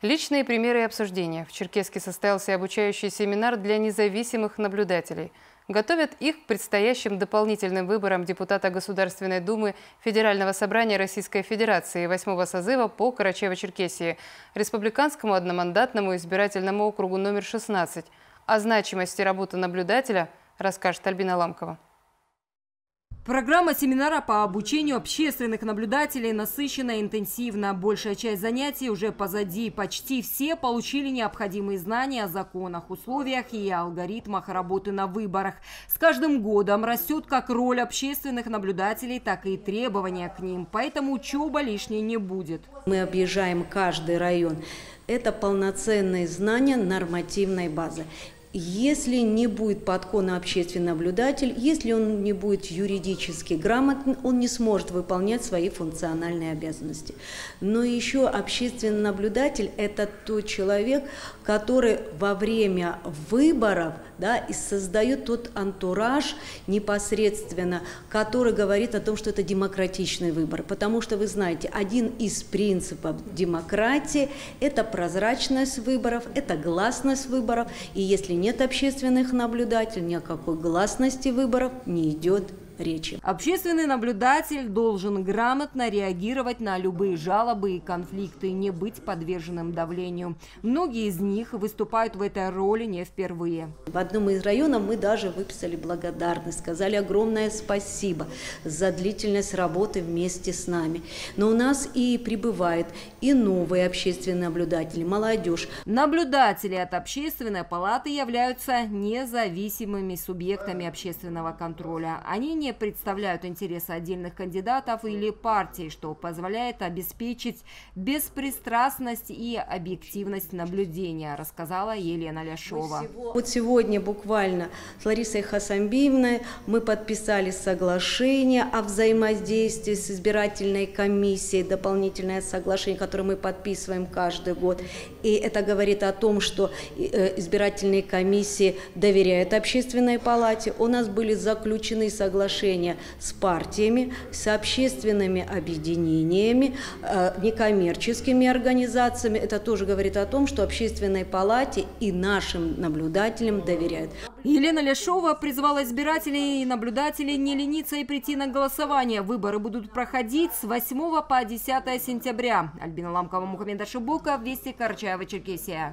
Личные примеры и обсуждения. В Черкесске состоялся обучающий семинар для независимых наблюдателей. Готовят их к предстоящим дополнительным выборам депутата Государственной Думы Федерального собрания Российской Федерации 8-го созыва по Карачаево-Черкесии, республиканскому одномандатному избирательному округу номер 16. О значимости работы наблюдателя расскажет Альбина Ламкова. Программа семинара по обучению общественных наблюдателей насыщена и интенсивна. Большая часть занятий уже позади. Почти все получили необходимые знания о законах, условиях и алгоритмах работы на выборах. С каждым годом растет как роль общественных наблюдателей, так и требования к ним. Поэтому учеба лишней не будет. Мы объезжаем каждый район. Это полноценные знания нормативной базы. Если не будет подкона общественный наблюдатель, если он не будет юридически грамотен, он не сможет выполнять свои функциональные обязанности. Но еще общественный наблюдатель – это тот человек, который во время выборов и создает тот антураж непосредственно, который говорит о том, что это демократичный выбор. Потому что, вы знаете, один из принципов демократии – это прозрачность выборов, это гласность выборов. И если нет общественных наблюдателей, ни о какой гласности выборов не идет речи. Общественный наблюдатель должен грамотно реагировать на любые жалобы и конфликты, не быть подверженным давлению. Многие из них выступают в этой роли не впервые. В одном из районов мы даже выписали благодарность, сказали огромное спасибо за длительность работы вместе с нами. Но у нас и прибывают и новые общественные наблюдатели, молодежь. Наблюдатели от общественной палаты являются независимыми субъектами общественного контроля. Они не представляют интересы отдельных кандидатов или партий, что позволяет обеспечить беспристрастность и объективность наблюдения, рассказала Елена Ляшова. Вот сегодня буквально с Ларисой Хасамбиевной мы подписали соглашение о взаимодействии с избирательной комиссией, дополнительное соглашение, которое мы подписываем каждый год. И это говорит о том, что избирательные комиссии доверяют общественной палате. У нас были заключены соглашения с партиями, с общественными объединениями, некоммерческими организациями. Это тоже говорит о том, что общественной палате и нашим наблюдателям доверяют. Елена Ляшова призвала избирателей и наблюдателей не лениться и прийти на голосование. Выборы будут проходить с 8 по 10 сентября. Альбина Ламкова, Мухаммед Ашебоков, Вести Карачаево-Черкесия.